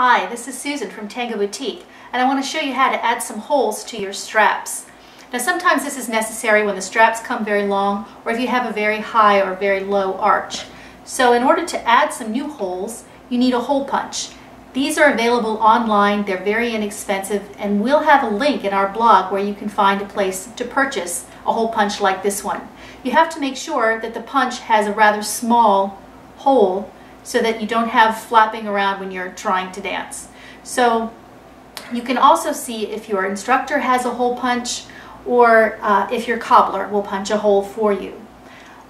Hi, this is Susan from Tango Boutique, and I want to show you how to add some holes to your straps. Now sometimes this is necessary when the straps come very long or if you have a very high or very low arch. So in order to add some new holes, you need a hole punch. These are available online, they're very inexpensive, and we'll have a link in our blog where you can find a place to purchase a hole punch like this one. You have to make sure that the punch has a rather small hole so that you don't have flapping around when you're trying to dance. So you can also see if your instructor has a hole punch or if your cobbler will punch a hole for you.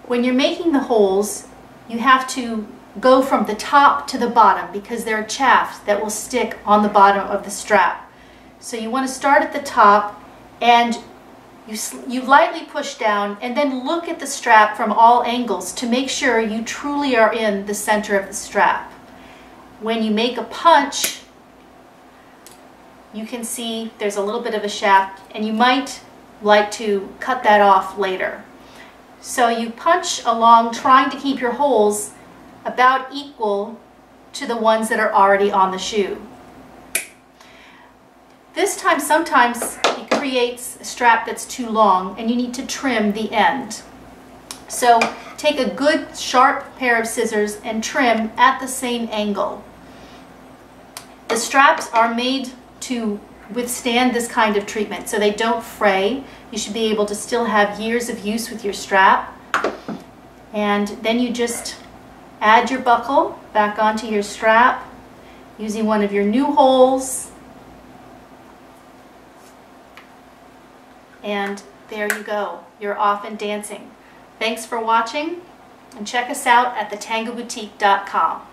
When you're making the holes, you have to go from the top to the bottom because there are chafs that will stick on the bottom of the strap. So you want to start at the top and you lightly push down and then look at the strap from all angles to make sure you truly are in the center of the strap. When you make a punch, you can see there's a little bit of a shaft and you might like to cut that off later. So you punch along trying to keep your holes about equal to the ones that are already on the shoe. This time sometimes it creates a strap that's too long and you need to trim the end. So take a good sharp pair of scissors and trim at the same angle. The straps are made to withstand this kind of treatment so they don't fray. You should be able to still have years of use with your strap. And then you just add your buckle back onto your strap using one of your new holes. And there you go. You're off and dancing. Thanks for watching, and check us out at thetangoboutique.com.